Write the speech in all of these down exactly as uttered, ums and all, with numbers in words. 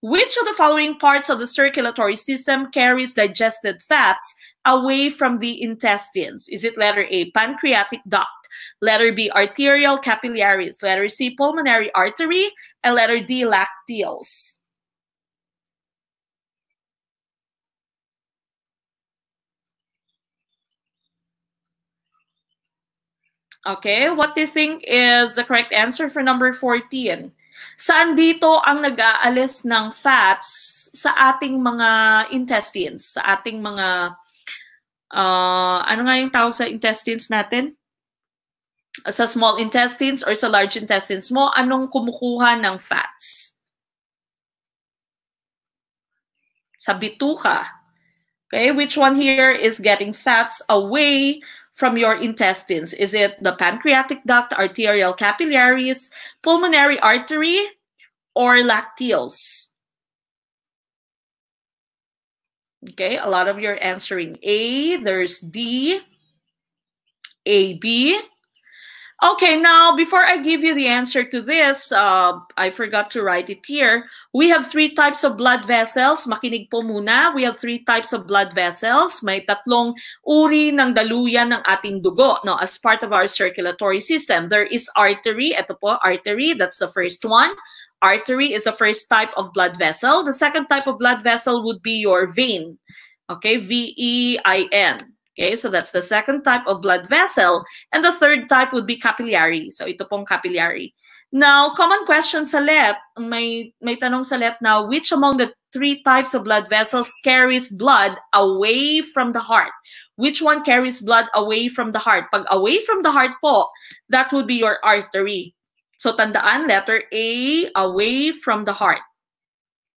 Which of the following parts of the circulatory system carries digested fats away from the intestines? Is it letter A, pancreatic duct, letter B, arterial capillaries, letter C, pulmonary artery, and letter D, lacteals? Okay, what do you think is the correct answer for number fourteen? Saan dito ang nag-aalis ng fats sa ating mga intestines? Sa ating mga, uh, ano nga yung tawag sa intestines natin? Sa small intestines or sa large intestines mo, anong kumukuha ng fats? Sa bituka. Okay, which one here is getting fats away from your intestines? Is it the pancreatic duct, arterial capillaries, pulmonary artery, or lacteals? Okay, a lot of you are answering A. There's D, A, B. Okay, now before I give you the answer to this, uh, I forgot to write it here. We have three types of blood vessels. Makinig po muna. We have three types of blood vessels. May tatlong uri ng daluyan ng ating dugo, no, as part of our circulatory system. There is artery. Ito po, artery. That's the first one. Artery is the first type of blood vessel. The second type of blood vessel would be your vein. Okay, V E I N. Okay, so that's the second type of blood vessel. And the third type would be capillary. So ito pong capillary. Now, common question sa L E T. May, may tanong sa L E T now, which among the three types of blood vessels carries blood away from the heart? Which one carries blood away from the heart? Pag away from the heart po, that would be your artery. So tandaan, letter A, away from the heart.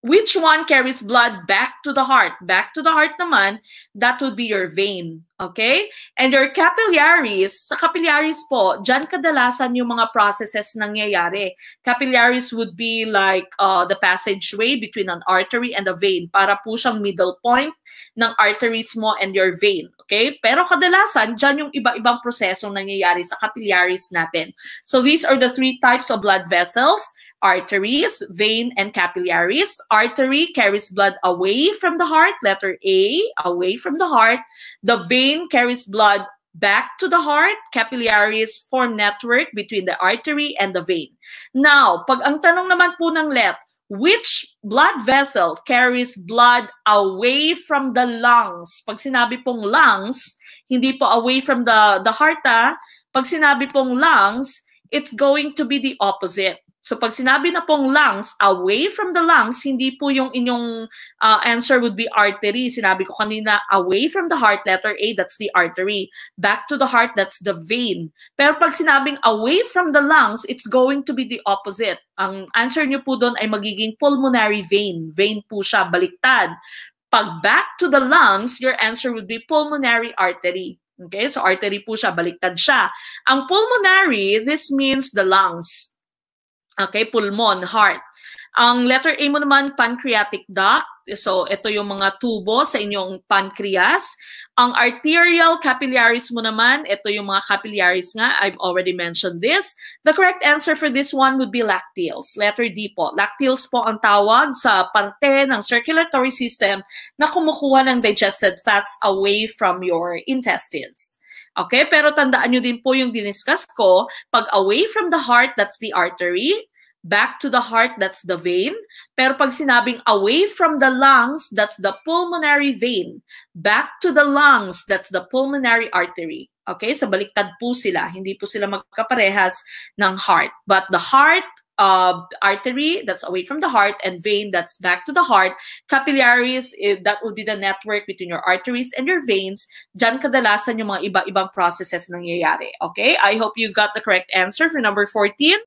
Which one carries blood back to the heart? Back to the heart naman, that would be your vein, okay? And your capillaries, sa capillaries po, dyan kadalasan yung mga processes nangyayari. Capillaries would be like uh, the passageway between an artery and a vein. Para po siyang middle point ng arteries mo and your vein, okay? Pero kadalasan, dyan yung iba-ibang prosesong nangyayari sa capillaries natin. So these are the three types of blood vessels. Arteries, vein, and capillaries. Artery carries blood away from the heart. Letter A, away from the heart. The vein carries blood back to the heart. Capillaries form network between the artery and the vein. Now, pag ang tanong naman po ng L E T, which blood vessel carries blood away from the lungs? Pag sinabi pong lungs, hindi po away from the, the heart ah. Pag sinabi pong lungs, it's going to be the opposite. So pag sinabi na pong lungs, away from the lungs, hindi po yung inyong uh, answer would be artery. Sinabi ko kanina, away from the heart, letter A, that's the artery. Back to the heart, that's the vein. Pero pag sinabing away from the lungs, it's going to be the opposite. Ang answer niyo po doon ay magiging pulmonary vein. Vein po siya, baliktad. Pag back to the lungs, your answer would be pulmonary artery. Okay, so artery po siya, baliktad siya. Ang pulmonary, this means the lungs. Okay, pulmon, heart. Ang letter A mo naman, pancreatic duct. So, ito yung mga tubo sa inyong pancreas. Ang arterial capillaries mo naman, ito yung mga capillaries nga. I've already mentioned this. The correct answer for this one would be lacteals. Letter D po. Lacteals po ang tawag sa parte ng circulatory system na kumukuha ng digested fats away from your intestines. Okay, pero tandaan nyo din po yung diniscuss ko, pag away from the heart, that's the artery, back to the heart, that's the vein, pero pag sinabing away from the lungs, that's the pulmonary vein, back to the lungs, that's the pulmonary artery. Okay, so baliktad po sila, hindi po sila magkaparehas ng heart. But the heart, Uh, artery, that's away from the heart, and vein, that's back to the heart. Capillaries, that would be the network between your arteries and your veins. Diyan kadalasan yung mga iba-ibang processes nangyayari. Okay? I hope you got the correct answer for number fourteen.